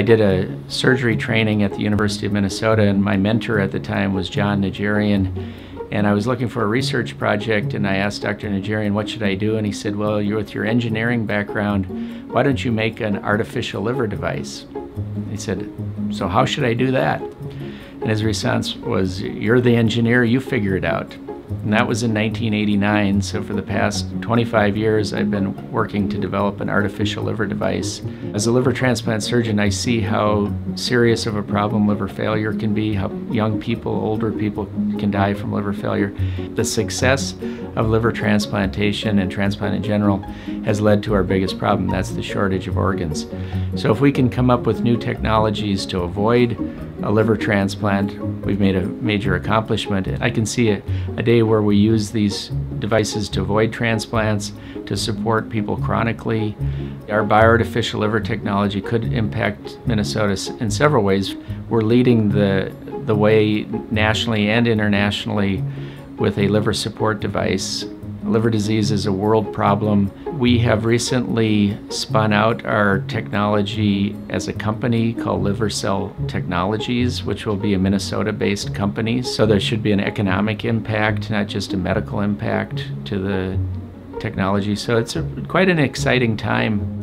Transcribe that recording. I did a surgery training at the University of Minnesota, and my mentor at the time was John Najarian. And I was looking for a research project, and I asked Dr. Najarian, what should I do? And he said, well, you're with your engineering background, why don't you make an artificial liver device? He said, so how should I do that? And his response was, you're the engineer, you figure it out. And that was in 1989, so for the past 25 years, I've been working to develop an artificial liver device. As a liver transplant surgeon, I see how serious of a problem liver failure can be, how young people, older people can die from liver failure. The success of liver transplantation and transplant in general has led to our biggest problem, that's the shortage of organs. So if we can come up with new technologies to avoid a liver transplant, we've made a major accomplishment. I can see a day where we use these devices to avoid transplants, to support people chronically. Our bioartificial liver technology could impact Minnesota in several ways. We're leading the way nationally and internationally with a liver support device. Liver disease is a world problem. We have recently spun out our technology as a company called Liver Cell Technologies, which will be a Minnesota-based company. So there should be an economic impact, not just a medical impact to the technology. So it's quite an exciting time.